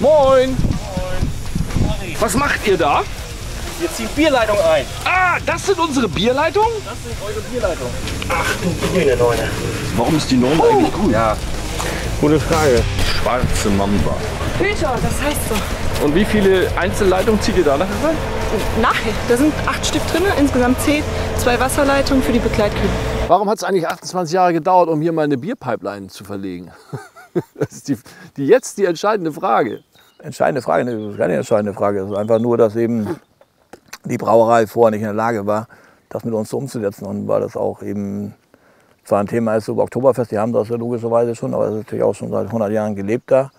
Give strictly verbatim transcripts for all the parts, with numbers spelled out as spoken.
Moin. Moin. Was macht ihr da? Wir ziehen Bierleitung ein. Ah, das sind unsere Bierleitungen? Das sind eure Bierleitungen. Ach du grüne Neune. Warum ist die Neune oh. eigentlich grün? Ja, gute Frage. Schwarze Mamba. Hüter, das heißt so. Und wie viele Einzelleitungen zieht ihr da nachher rein? Nachher? Da sind acht Stück drin, insgesamt zehn. Zwei Wasserleitungen für die Begleitkühe. Warum hat es eigentlich achtundzwanzig Jahre gedauert, um hier mal eine Bierpipeline zu verlegen? Das ist die, die jetzt die entscheidende Frage. Entscheidende Frage? Das ist keine entscheidende Frage. Das ist einfach nur, dass eben die Brauerei vorher nicht in der Lage war, das mit uns so umzusetzen. Und weil das auch eben zwar ein Thema ist, so Oktoberfest, die haben das ja logischerweise schon, aber das ist natürlich auch schon seit hundert Jahren gelebt da.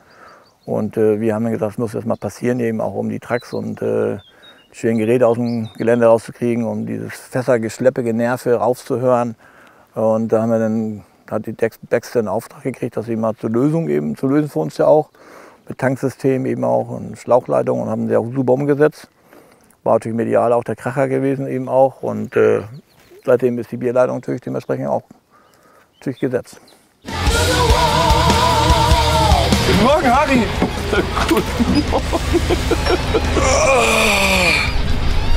Und äh, wir haben dann gedacht, das muss jetzt mal passieren, eben auch um die Trucks und äh, die schönen Geräte aus dem Gelände rauszukriegen, um dieses Fässergeschleppe, Generve aufzuhören. Und da haben wir dann, hat die Baxter einen Auftrag gekriegt, dass sie mal zur Lösung eben, zu lösen für uns ja auch, mit Tanksystem eben auch und Schlauchleitung, und haben sie auch super umgesetzt. War natürlich medial auch der Kracher gewesen eben auch, und äh, seitdem ist die Bierleitung natürlich dementsprechend auch natürlich gesetzt. Guten Morgen, Harry! Guten Morgen!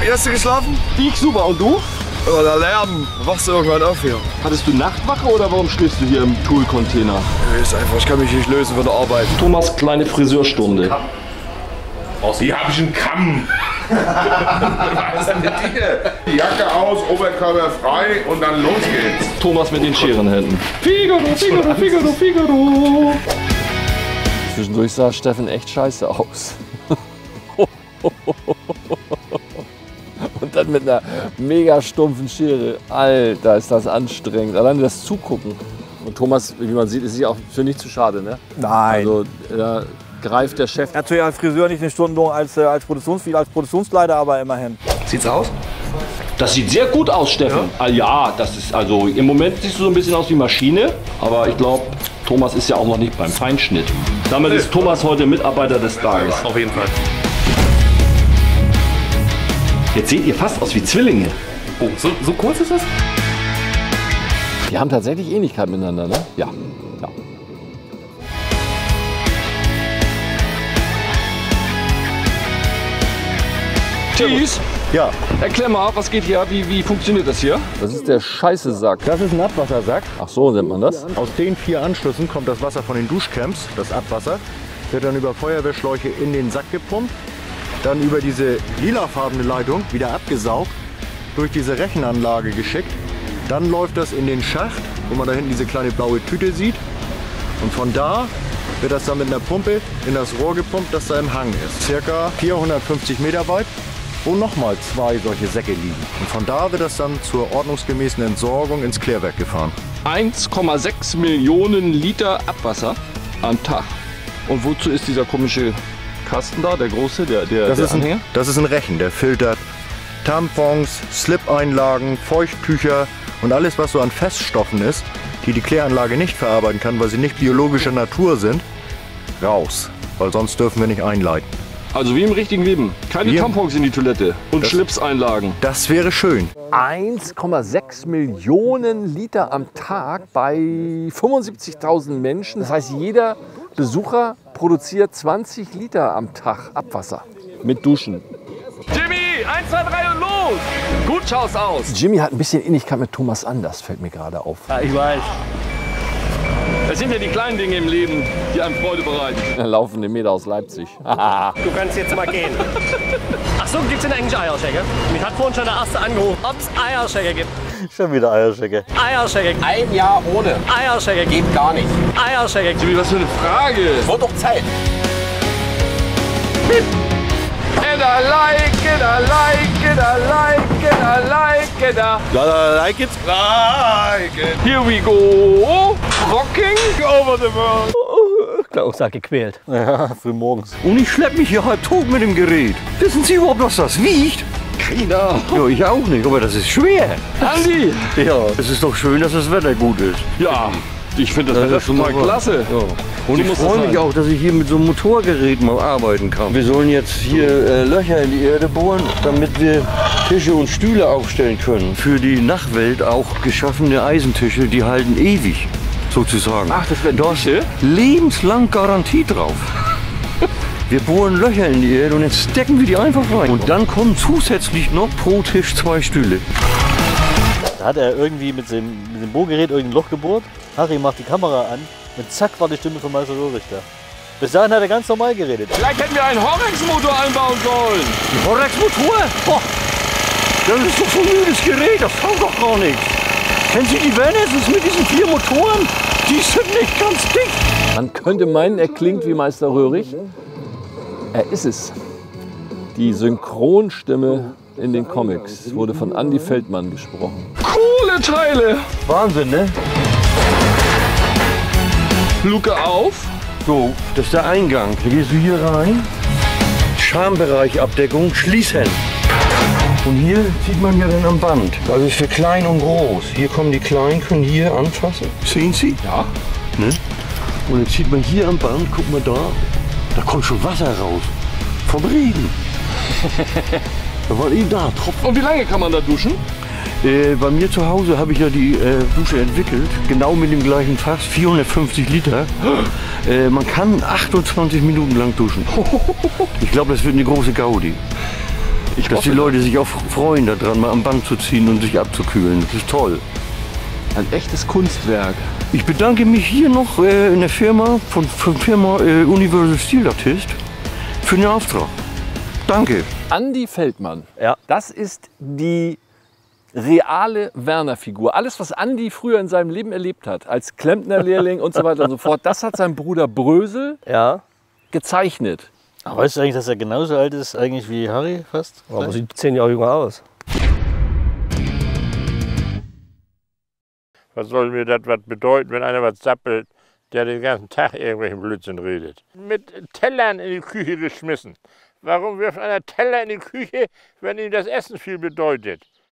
Wie hast du geschlafen? Ich super, und du? Oh, der Lärm, wachst du irgendwann auf hier. Hattest du Nachtwache oder warum schläfst du hier im Tool-Container? Ist einfach, ich kann mich nicht lösen von der Arbeit. Thomas, kleine Friseurstunde. Hier hab ich einen Kamm. Was ist denn mit dir? Die Jacke aus, Oberkörper frei und dann los geht's. Thomas mit den Scherenhänden. Figaro, Figaro, Figaro, Figaro. Zwischendurch sah Steffen echt scheiße aus. Und dann mit einer mega stumpfen Schere. Alter, ist das anstrengend. Allein das Zugucken. Und Thomas, wie man sieht, ist sich auch für nicht zu schade, ne? Nein. Also, da greift der Chef. Natürlich als Friseur nicht eine Stunde als, als, Produktions, als Produktionsleiter, aber immerhin. Sieht's aus? Das sieht sehr gut aus, Steffen. Ja. Ah ja, das ist also, im Moment siehst du so ein bisschen aus wie Maschine. Aber ich glaube, Thomas ist ja auch noch nicht beim Feinschnitt. Damit ist Thomas heute Mitarbeiter des Tages. Auf jeden Fall. Jetzt seht ihr fast aus wie Zwillinge. Oh, so, so kurz ist das? Die haben tatsächlich Ähnlichkeit miteinander, ne? Ja. Ja. Tschüss. Ja. Erklär mal, was geht hier? Wie, wie funktioniert das hier? Das ist der Scheißesack. Das ist ein Abwassersack. Ach so, nennt man das. Aus den vier Anschlüssen kommt das Wasser von den Duschcamps, das Abwasser, wird dann über Feuerwehrschläuche in den Sack gepumpt. Dann über diese lilafarbene Leitung wieder abgesaugt, durch diese Rechenanlage geschickt. Dann läuft das in den Schacht, wo man da hinten diese kleine blaue Tüte sieht. Und von da wird das dann mit einer Pumpe in das Rohr gepumpt, das da im Hang ist. Circa vierhundertfünfzig Meter weit, wo nochmal zwei solche Säcke liegen. Und von da wird das dann zur ordnungsgemäßen Entsorgung ins Klärwerk gefahren. eins Komma sechs Millionen Liter Abwasser am Tag. Und wozu ist dieser komische Kasten da, der große, der, der, das der ist Anhänger? Ein, das ist ein Rechen, der filtert Tampons, Slip-Einlagen, Feuchttücher und alles, was so an Feststoffen ist, die die Kläranlage nicht verarbeiten kann, weil sie nicht biologischer Natur sind, raus. Weil sonst dürfen wir nicht einleiten. Also wie im richtigen Leben. Keine wir, Tampons in die Toilette und Schlips-Einlagen. Das wäre schön. eins Komma sechs Millionen Liter am Tag bei fünfundsiebzigtausend Menschen. Das heißt, jeder Besucher produziert zwanzig Liter am Tag Abwasser. Mit Duschen. Jimmy, eins, zwei, drei und los! Gut schaut's aus! Jimmy hat ein bisschen Ähnlichkeit mit Thomas Anders, fällt mir gerade auf. Ja, ich weiß. Das sind ja die kleinen Dinge im Leben, die einem Freude bereiten. Laufende Meter aus Leipzig. Du kannst jetzt mal gehen. Ach so, gibt's denn eigentlich Eierschecke? Mich hat vorhin schon der Erste angerufen, ob's Eierschecke gibt. Schon wieder Eierschecke. Eierschecke. Ein Jahr ohne. Eierschecke. Geht gar nicht. Eierschecke. Jimmy, was für eine Frage. Es wurde doch Zeit. And I like it, I like it, I like it, I like it. La la like it. Like it. Here we go. Rocking over the world. Ich glaube, ich sag gequält. Ja, früh morgens. Und ich schlepp mich hier halb tot mit dem Gerät. Wissen Sie überhaupt, was das wiegt? Keiner. Ja, ich auch nicht, aber das ist schwer. Andy! Ja, es ist doch schön, dass das Wetter gut ist. Ja, ich finde das, das Wetter schon mal klasse. Ja. Und so ich freue mich auch, dass ich hier mit so einem Motorgerät mal arbeiten kann. Wir sollen jetzt hier äh, Löcher in die Erde bohren, damit wir Tische und Stühle aufstellen können. Für die Nachwelt auch geschaffene Eisentische, die halten ewig, sozusagen. Ach, das wäre Dosche? Lebenslang Garantie drauf. Wir bohren Löcher in die Erde und jetzt stecken wir die einfach rein. Und dann kommen zusätzlich noch pro Tisch zwei Stühle. Da hat er irgendwie mit dem, mit dem Bohrgerät irgendein Loch gebohrt. Harry macht die Kamera an und zack war die Stimme von Meister Röhrig da. Bis dahin hat er ganz normal geredet. Vielleicht hätten wir einen Horrex-Motor einbauen sollen. Ein Horrex-Motor? Das ist doch so ein müdes Gerät, das kann doch gar nichts. Kennen Sie die Vanessens mit diesen vier Motoren? Die sind nicht ganz dick. Man könnte meinen, er klingt wie Meister Röhrig. Er ist es. Die Synchronstimme in den Comics wurde von Andy Feldmann gesprochen. Coole Teile! Wahnsinn, ne? Luke auf. So, das ist der Eingang. Da gehst du hier rein. Schambereichabdeckung schließen. Und hier sieht man ja dann am Band. Also für klein und groß. Hier kommen die Kleinen, können hier anfassen. Sehen Sie? Ja. Ne? Und jetzt sieht man hier am Band, guck mal da, da kommt schon Wasser raus. Vom Regen. Da war eben da Tropfen. Und wie lange kann man da duschen? Äh, bei mir zu Hause habe ich ja die äh, Dusche entwickelt, genau mit dem gleichen Fass, vierhundertfünfzig Liter. äh, man kann achtundzwanzig Minuten lang duschen. Ich glaube, das wird eine große Gaudi. Ich dass die Leute sich auch freuen, daran mal am Band zu ziehen und sich abzukühlen. Das ist toll. Ein echtes Kunstwerk. Ich bedanke mich hier noch äh, in der Firma, von, von Firma äh, Universal Steel Artist, für den Auftrag. Danke. Andy Feldmann, ja. Das ist die reale Werner-Figur. Alles, was Andy früher in seinem Leben erlebt hat, als Klempnerlehrling und so weiter und so fort, das hat sein Bruder Brösel ja. gezeichnet. Aber weißt du eigentlich, dass er genauso alt ist eigentlich wie Harry fast? Aber vielleicht? Sieht zehn Jahre jünger aus. Was soll mir das was bedeuten, wenn einer was zappelt, der den ganzen Tag irgendwelchen Blödsinn redet? Mit Tellern in die Küche geschmissen. Warum wirft einer Teller in die Küche, wenn ihm das Essen viel bedeutet?